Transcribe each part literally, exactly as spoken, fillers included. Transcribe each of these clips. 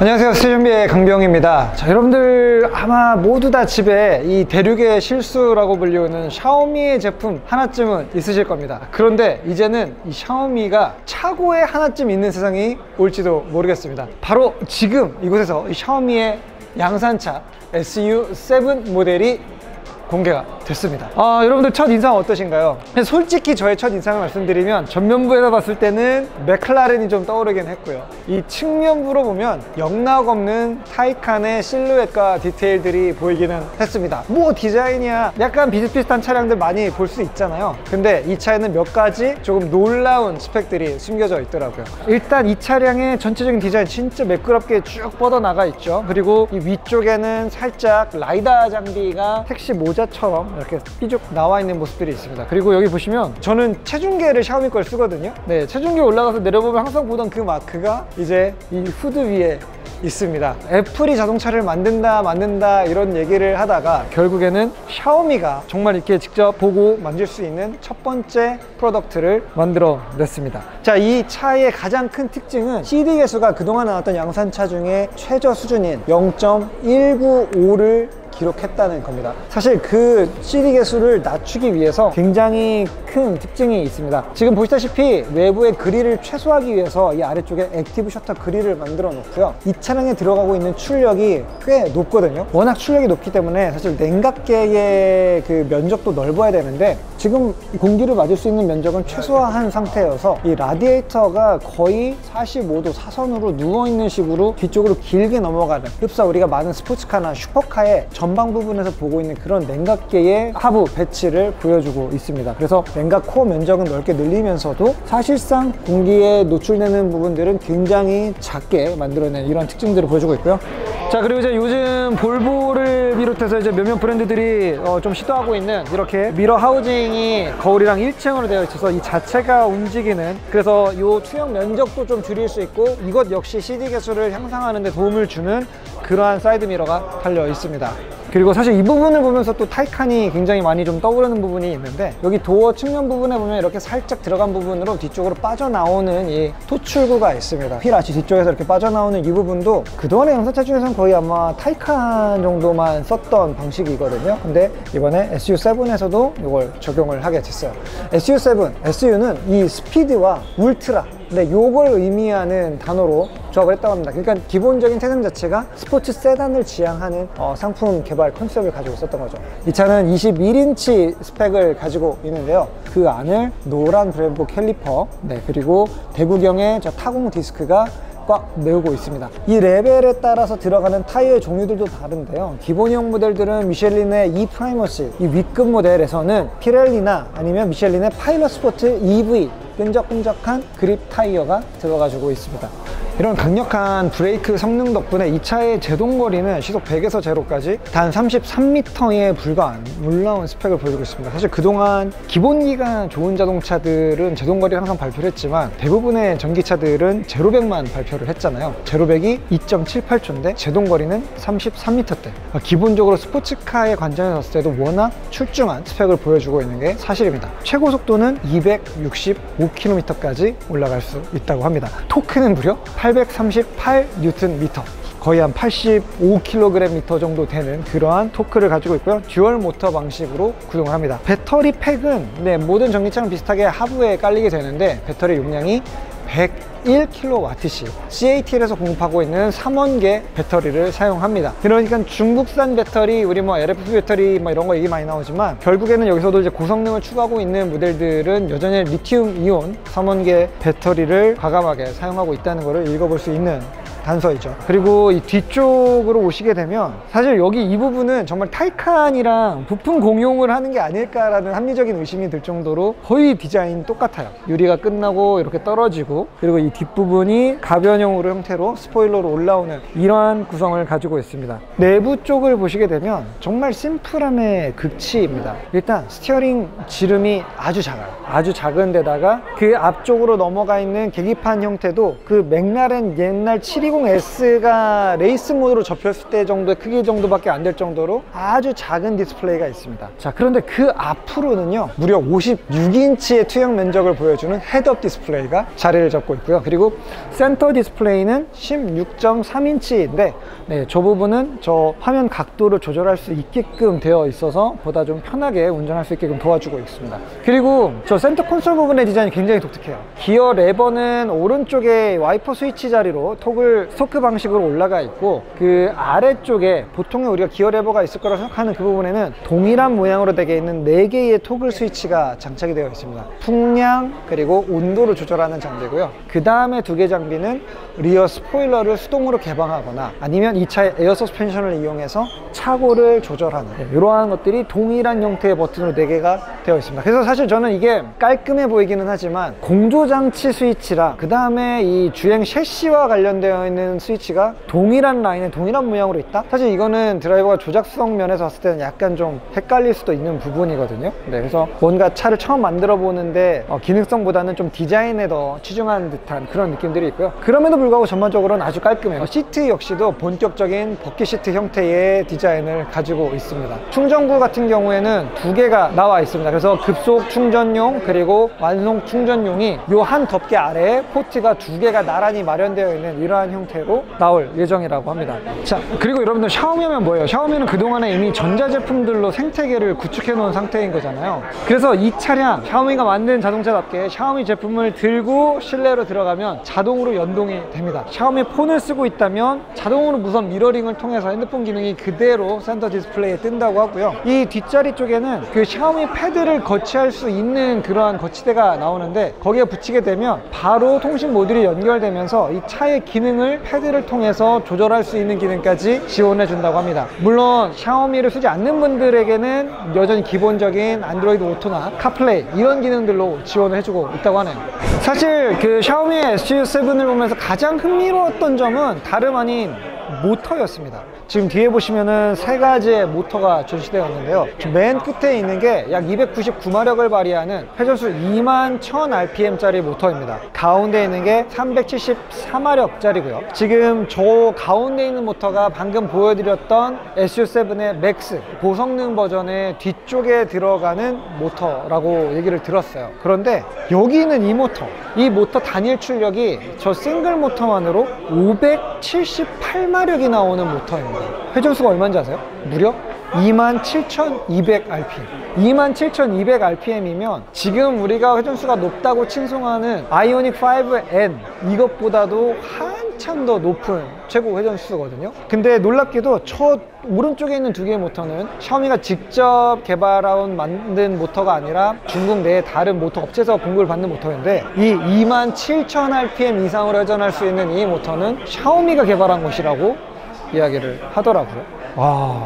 안녕하세요, 수준비의 강병입니다. 자, 여러분들 아마 모두 다 집에 이 대륙의 실수라고 불리우는 샤오미의 제품 하나쯤은 있으실 겁니다. 그런데 이제는 이 샤오미가 차고에 하나쯤 있는 세상이 올지도 모르겠습니다. 바로 지금 이곳에서 이 샤오미의 양산차 에스유 칠 모델이 공개가 됐습니다. 아, 여러분들 첫 인상 어떠신가요? 솔직히 저의 첫 인상을 말씀드리면 전면부에서 봤을 때는 맥클라렌이 좀 떠오르긴 했고요, 이 측면부로 보면 영락없는 타이칸의 실루엣과 디테일들이 보이기는 했습니다. 뭐 디자인이야 약간 비슷비슷한 차량들 많이 볼 수 있잖아요. 근데 이 차에는 몇 가지 조금 놀라운 스펙들이 숨겨져 있더라고요. 일단 이 차량의 전체적인 디자인 진짜 매끄럽게 쭉 뻗어나가 있죠. 그리고 이 위쪽에는 살짝 라이다 장비가 택시 모자 처럼 이렇게 삐죽 나와 있는 모습들이 있습니다. 그리고 여기 보시면 저는 체중계를 샤오미 걸 쓰거든요. 네, 체중계 올라가서 내려보면 항상 보던 그 마크가 이제 이 후드 위에 있습니다. 애플이 자동차를 만든다 만든다 이런 얘기를 하다가 결국에는 샤오미가 정말 이렇게 직접 보고 만질 수 있는 첫 번째 프로덕트를 만들어 냈습니다. 자, 이 차의 가장 큰 특징은 씨디 개수가 그동안 나왔던 양산차 중에 최저 수준인 영 점 일구오를 기록했다는 겁니다. 사실 그 씨디 개수를 낮추기 위해서 굉장히 큰 특징이 있습니다. 지금 보시다시피 외부의 그릴을 최소화하기 위해서 이 아래쪽에 액티브 셔터 그릴을 만들어 놓고요, 이 차량에 들어가고 있는 출력이 꽤 높거든요. 워낙 출력이 높기 때문에 사실 냉각계의 그 면적도 넓어야 되는데 지금 공기를 맞을 수 있는 면적은 최소화한 상태여서 이 라디에이터가 거의 사십오 도 사선으로 누워있는 식으로 뒤쪽으로 길게 넘어가는, 흡사 우리가 많은 스포츠카나 슈퍼카의 전방 부분에서 보고 있는 그런 냉각계의 하부 배치를 보여주고 있습니다. 그래서 냉각 코어 면적은 넓게 늘리면서도 사실상 공기에 노출되는 부분들은 굉장히 작게 만들어낸 이런 특징들을 보여주고 있고요. 자, 그리고 이제 요즘 볼보를 비롯해서 이제 몇몇 브랜드들이 어 좀 시도하고 있는 이렇게 미러 하우징이 거울이랑 일체형으로 되어 있어서 이 자체가 움직이는, 그래서 이 투영 면적도 좀 줄일 수 있고 이것 역시 씨디 개수를 향상하는 데 도움을 주는 그러한 사이드 미러가 달려 있습니다. 그리고 사실 이 부분을 보면서 또 타이칸이 굉장히 많이 좀 떠오르는 부분이 있는데, 여기 도어 측면 부분에 보면 이렇게 살짝 들어간 부분으로 뒤쪽으로 빠져나오는 이 토출구가 있습니다. 휠 아치 뒤쪽에서 이렇게 빠져나오는 이 부분도 그동안의 양산차 중에서는 거의 아마 타이칸 정도만 썼던 방식이거든요. 근데 이번에 에스유 칠에서도 이걸 적용을 하게 됐어요. 에스유 칠, 에스유는 이 스피드와 울트라, 네, 요걸 의미하는 단어로 조합을 했다고 합니다. 그러니까 기본적인 태생 자체가 스포츠 세단을 지향하는 어, 상품 개발 컨셉을 가지고 있었던 거죠. 이 차는 이십일 인치 스펙을 가지고 있는데요, 그 안을 노란 브em보 캘리퍼, 네, 그리고 대구경의 저 타공 디스크가 꽉 메우고 있습니다. 이 레벨에 따라서 들어가는 타이어의 종류들도 다른데요, 기본형 모델들은 미셸린의 E 프라이머시, 이 윗급 모델에서는 피렐리나 아니면 미셸린의 파일럿 스포츠 이브이 끈적끈적한 그립 타이어가 들어가지고 있습니다. 이런 강력한 브레이크 성능 덕분에 이 차의 제동거리는 시속 백에서 제로까지 단 삼십삼 미터에 불과한 놀라운 스펙을 보여주고 있습니다. 사실 그동안 기본기가 좋은 자동차들은 제동거리를 항상 발표를 했지만 대부분의 전기차들은 제로백만 발표를 했잖아요. 제로백이 이 점 칠팔 초인데 제동거리는 삼십삼 미터대, 기본적으로 스포츠카의 관점에서 봤을 때도 워낙 출중한 스펙을 보여주고 있는 게 사실입니다. 최고 속도는 이백육십오 킬로미터까지 올라갈 수 있다고 합니다. 토크는 무려 팔백삼십팔 뉴턴미터, 거의 한 팔십오 킬로그램미터 정도 되는 그러한 토크를 가지고 있고요. 듀얼 모터 방식으로 구동을 합니다. 배터리 팩은 네, 모든 전기차랑 비슷하게 하부에 깔리게 되는데 배터리 용량이 백일 킬로와트시 씨에이티엘에서 공급하고 있는 삼 원계 배터리를 사용합니다. 그러니까 중국산 배터리, 우리 뭐 엘에프피 배터리 뭐 이런 거 얘기 많이 나오지만 결국에는 여기서도 이제 고성능을 추구하고 있는 모델들은 여전히 리튬 이온 삼 원계 배터리를 과감하게 사용하고 있다는 것을 읽어볼 수 있는 단서이죠. 그리고 이 뒤쪽으로 오시게 되면 사실 여기 이 부분은 정말 타이칸이랑 부품 공용을 하는 게 아닐까라는 합리적인 의심이 들 정도로 거의 디자인 똑같아요. 유리가 끝나고 이렇게 떨어지고, 그리고 이 뒷부분이 가변형으로 형태로 스포일러로 올라오는 이러한 구성을 가지고 있습니다. 내부 쪽을 보시게 되면 정말 심플함의 극치입니다. 일단 스티어링 지름이 아주 작아요. 아주 작은 데다가 그 앞쪽으로 넘어가 있는 계기판 형태도 그 맥라렌 옛날 칠백이십 삼십 에스가 레이스 모드로 접혔을 때 정도의 크기 정도밖에 안 될 정도로 아주 작은 디스플레이가 있습니다. 자, 그런데 그 앞으로는요 무려 오십육 인치의 투영 면적을 보여주는 헤드업 디스플레이가 자리를 잡고 있고요. 그리고 센터 디스플레이는 십육 점 삼 인치인데 네, 저 부분은 저 화면 각도를 조절할 수 있게끔 되어 있어서 보다 좀 편하게 운전할 수 있게끔 도와주고 있습니다. 그리고 저 센터 콘솔 부분의 디자인이 굉장히 독특해요. 기어 레버는 오른쪽에 와이퍼 스위치 자리로 토글 스토크 방식으로 올라가 있고, 그 아래쪽에 보통에 우리가 기어 레버가 있을 거라고 생각하는 그 부분에는 동일한 모양으로 되어 있는 네 개의 토글 스위치가 장착이 되어 있습니다. 풍량 그리고 온도를 조절하는 장비고요. 그 다음에 두 개 장비는 리어 스포일러를 수동으로 개방하거나 아니면 이 차의 에어 서스펜션을 이용해서 차고를 조절하는 이러한 것들이 동일한 형태의 버튼으로 네 개가 되어 있습니다. 그래서 사실 저는 이게 깔끔해 보이기는 하지만 공조장치 스위치랑 그 다음에 이 주행 셰시와 관련되어 있는 스위치가 동일한 라인에 동일한 모양으로 있다? 사실 이거는 드라이버가 조작성 면에서 봤을 때는 약간 좀 헷갈릴 수도 있는 부분이거든요. 네, 그래서 뭔가 차를 처음 만들어 보는데 어, 기능성보다는 좀 디자인에 더 치중한 듯한 그런 느낌들이 있고요. 그럼에도 불구하고 전반적으로는 아주 깔끔해요. 시트 역시도 본격적인 버킷 시트 형태의 디자인을 가지고 있습니다. 충전구 같은 경우에는 두 개가 나와 있습니다. 그래서 급속 충전용 그리고 완속 충전용이 이 한 덮개 아래에 포트가 두 개가 나란히 마련되어 있는 이러한 형태로 나올 예정이라고 합니다. 자, 그리고 여러분들 샤오미 하면 뭐예요? 샤오미는 그동안에 이미 전자제품들로 생태계를 구축해 놓은 상태인 거잖아요. 그래서 이 차량 샤오미가 만든 자동차답게 샤오미 제품을 들고 실내로 들어가면 자동으로 연동이 됩니다. 샤오미 폰을 쓰고 있다면 자동으로 무선 미러링을 통해서 핸드폰 기능이 그대로 센터 디스플레이에 뜬다고 하고요. 이 뒷자리 쪽에는 그 샤오미 패드를 거치할 수 있는 그러한 거치대가 나오는데 거기에 붙이게 되면 바로 통신 모듈이 연결되면서 이 차의 기능을 패드를 통해서 조절할 수 있는 기능까지 지원해 준다고 합니다. 물론 샤오미를 쓰지 않는 분들에게는 여전히 기본적인 안드로이드 오토나 카플레이 이런 기능들로 지원을 해주고 있다고 하네요. 사실 그 샤오미의 에스유 칠을 보면서 가장 흥미로웠던 점은 다름 아닌 모터였습니다. 지금 뒤에 보시면은 세 가지의 모터가 전시되었는데요. 맨 끝에 있는 게 약 이백구십구 마력을 발휘하는 회전수 이만 천 알피엠 짜리 모터입니다. 가운데 있는 게 삼백칠십사 마력 짜리고요. 지금 저 가운데 있는 모터가 방금 보여드렸던 에스유 칠의 맥스 고성능 버전의 뒤쪽에 들어가는 모터라고 얘기를 들었어요. 그런데 여기 있는 이 모터, 이 모터 단일 출력이 저 싱글 모터만으로 오백칠십팔 마력 이 나오는 모터입니다. 회전수가 얼마인지 아세요? 무려 이만 칠천이백 알피엠. 이만 칠천이백 알피엠이면 지금 우리가 회전수가 높다고 칭송하는 아이오닉 오 엔 이것보다도 한참 더 높은 최고 회전수거든요. 근데 놀랍게도 첫 오른쪽에 있는 두 개의 모터는 샤오미가 직접 개발한 만든 모터가 아니라 중국 내의 다른 모터 업체에서 공급을 받는 모터인데, 이 이만 칠천 알피엠 이상으로 회전할 수 있는 이 모터는 샤오미가 개발한 것이라고 이야기를 하더라고요. 와,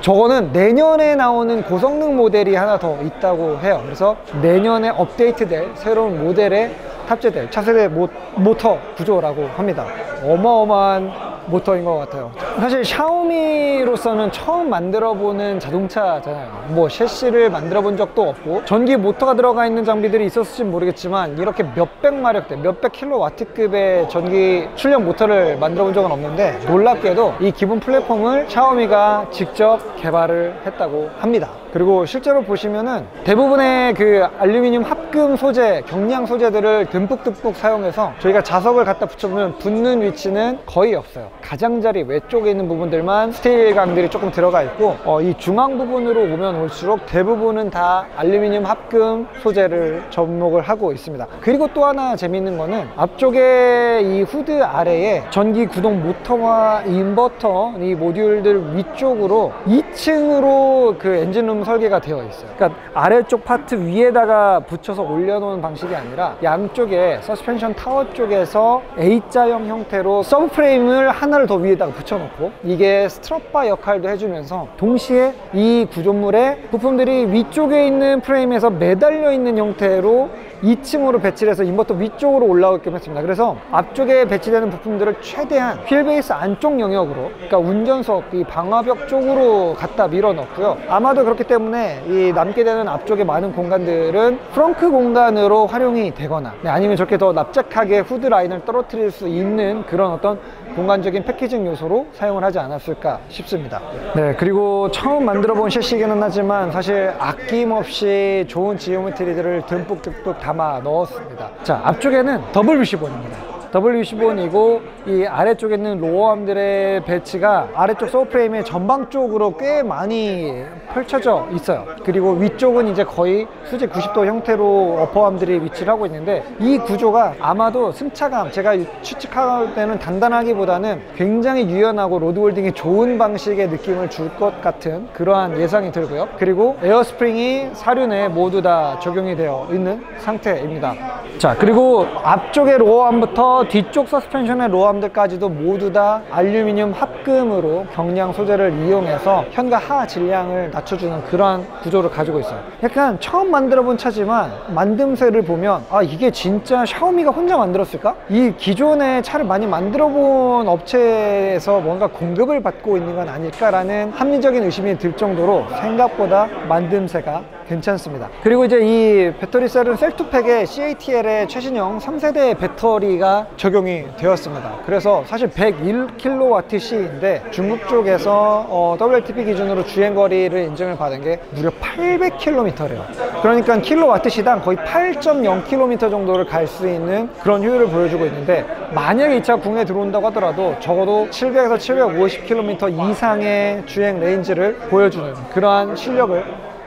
저거는 내년에 나오는 고성능 모델이 하나 더 있다고 해요. 그래서 내년에 업데이트될 새로운 모델에 탑재될 차세대 모, 모터 구조라고 합니다. 어마어마한 모터인 것 같아요. 사실 샤오미로서는 처음 만들어보는 자동차잖아요. 뭐 셰시를 만들어본 적도 없고 전기 모터가 들어가 있는 장비들이 있었을진 모르겠지만 이렇게 몇백 마력대, 몇백 킬로와트급의 전기 출력 모터를 만들어본 적은 없는데 놀랍게도 이 기본 플랫폼을 샤오미가 직접 개발을 했다고 합니다. 그리고 실제로 보시면은 대부분의 그 알루미늄 합금 소재, 경량 소재들을 듬뿍듬뿍 사용해서 저희가 자석을 갖다 붙여보면 붙는 위치는 거의 없어요. 가장자리 외쪽에 있는 부분들만 스틸 강들이 조금 들어가 있고, 어, 이 중앙 부분으로 오면 올수록 대부분은 다 알루미늄 합금 소재를 접목을 하고 있습니다. 그리고 또 하나 재미있는 거는 앞쪽에 이 후드 아래에 전기 구동 모터와 인버터 이 모듈들 위쪽으로 이 층으로 그 엔진룸 설계가 되어 있어요. 그러니까 아래쪽 파트 위에다가 붙여서 올려놓은 방식이 아니라 양쪽에 서스펜션 타워 쪽에서 A자형 형태로 서브프레임을 하나를 더 위에다가 붙여놓고 있고, 이게 스트럿바 역할도 해주면서 동시에 이 구조물의 부품들이 위쪽에 있는 프레임에서 매달려 있는 형태로 이 층으로 배치를 해서 인버터 위쪽으로 올라오게끔 했습니다. 그래서 앞쪽에 배치되는 부품들을 최대한 휠베이스 안쪽 영역으로, 그러니까 운전석, 이 방화벽 쪽으로 갖다 밀어 넣었고요. 아마도 그렇기 때문에 이 남게 되는 앞쪽에 많은 공간들은 프렁크 공간으로 활용이 되거나, 아니면 저렇게 더 납작하게 후드 라인을 떨어뜨릴 수 있는 그런 어떤 공간적인 패키징 요소로 사용을 하지 않았을까 싶습니다. 네, 그리고 처음 만들어 본 셰시기는 하지만 사실 아낌없이 좋은 지오메트리들을 듬뿍 듬뿍 담아 넣었습니다. 자, 앞쪽에는 더블유 십오입니다. 더블유 십오이고 이 아래쪽에 있는 로어암들의 배치가 아래쪽 소프레임의 전방 쪽으로 꽤 많이 펼쳐져 있어요. 그리고 위쪽은 이제 거의 수직 구십 도 형태로 어퍼암들이 위치를 하고 있는데, 이 구조가 아마도 승차감, 제가 추측할 때는 단단하기보다는 굉장히 유연하고 로드홀딩이 좋은 방식의 느낌을 줄 것 같은 그러한 예상이 들고요. 그리고 에어스프링이 사륜 내 모두 다 적용이 되어 있는 상태입니다. 자, 그리고 앞쪽의 로어암부터 뒤쪽 서스펜션의 로어암들까지도 모두 다 알루미늄 합금으로 경량 소재를 이용해서 현가 하 질량을 낮춰주는 그러한 구조를 가지고 있어요. 약간 처음 만들어본 차지만 만듦새를 보면, 아, 이게 진짜 샤오미가 혼자 만들었을까? 이 기존의 차를 많이 만들어본 업체에서 뭔가 공급을 받고 있는 건 아닐까라는 합리적인 의심이 들 정도로 생각보다 만듦새가 괜찮습니다. 그리고 이제 이 배터리셀은 셀투팩의 씨에이티엘의 최신형 삼 세대 배터리가 적용이 되었습니다. 그래서 사실 백일 킬로와트시인데 중국 쪽에서 어 더블유엘티피 기준으로 주행거리를 인증을 받은 게 무려 팔백 킬로미터래요. 그러니까 킬로와트시당 거의 팔 점 영 킬로미터 정도를 갈 수 있는 그런 효율을 보여주고 있는데, 만약에 이 차 국내에 들어온다고 하더라도 적어도 칠백에서 칠백오십 킬로미터 이상의 주행 레인지를 보여주는 그러한 실력을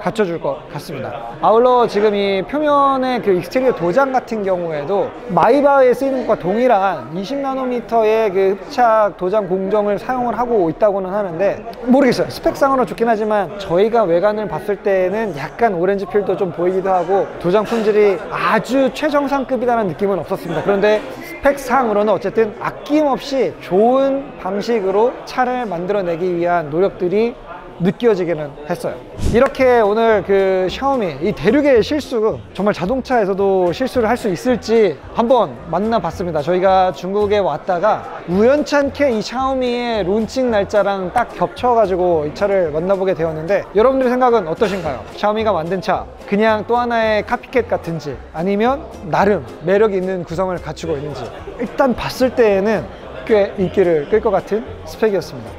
갖춰줄 것 같습니다. 아울러 지금 이 표면의 그 익스테리어 도장 같은 경우에도 마이바에 쓰이는 것과 동일한 이십 나노미터의 그 흡착 도장 공정을 사용을 하고 있다고는 하는데, 모르겠어요. 스펙상으로 좋긴 하지만 저희가 외관을 봤을 때는 약간 오렌지 필도 좀 보이기도 하고 도장 품질이 아주 최정상급이라는 느낌은 없었습니다. 그런데 스펙상으로는 어쨌든 아낌없이 좋은 방식으로 차를 만들어내기 위한 노력들이 느껴지기는 했어요. 이렇게 오늘 그 샤오미 이 대륙의 실수, 정말 자동차에서도 실수를 할 수 있을지 한번 만나봤습니다. 저희가 중국에 왔다가 우연찮게 이 샤오미의 론칭 날짜랑 딱 겹쳐가지고 이 차를 만나보게 되었는데, 여러분들의 생각은 어떠신가요? 샤오미가 만든 차, 그냥 또 하나의 카피캣 같은지, 아니면 나름 매력 있는 구성을 갖추고 있는지, 일단 봤을 때에는 꽤 인기를 끌 것 같은 스펙이었습니다.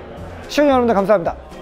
시청자 여러분들 감사합니다.